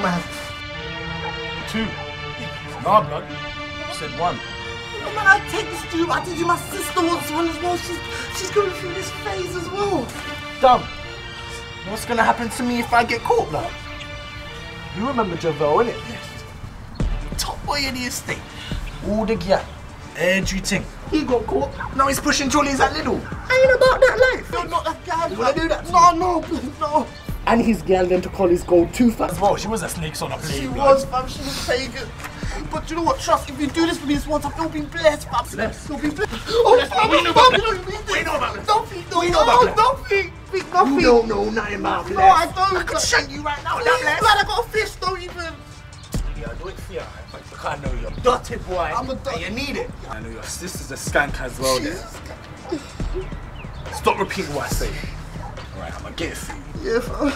come out. Two. No, blood. You said one. Oh man, I take this tube. I did you. My sister wants one as well. She's going through this phase as well. Dumb. What's going to happen to me if I get caught, blood? You remember Javel, innit? Yes. Top boy in the estate. All the gear. Everything. He got caught. Now he's pushing trolleys at Lidl. I ain't about that life. You're not that guy. You want to do that? No. And his girl then took all his gold too fast. Well, she was a snake on a plane. She was, fam. She was pagan. But you know what? Trust, if you do this for me this one time, you'll be blessed, fam. You'll be blessed. Oh, fam, we know about this. We know about this. Don't think. You don't know nothing about this. No, I don't. I could shank you right now. Please, man, I got a fish. Don't even. Yeah, do it for you. But you can't know you're dirty, boy. I'm a dirty. You need it. I know your sister's a skank as well. Stop repeating what I say. Alright, I'm gonna get it for you. Yeah, fam.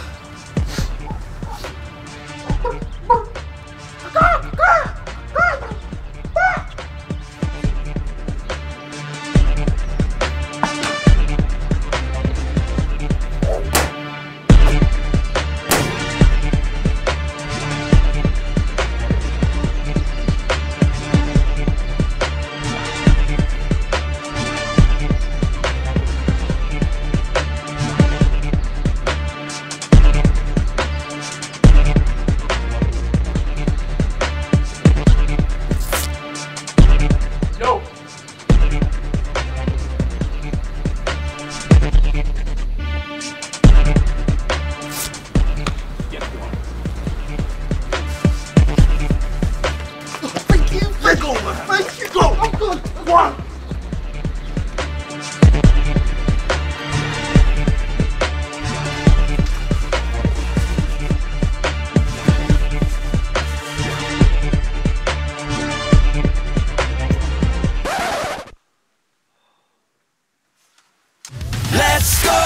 Let's go!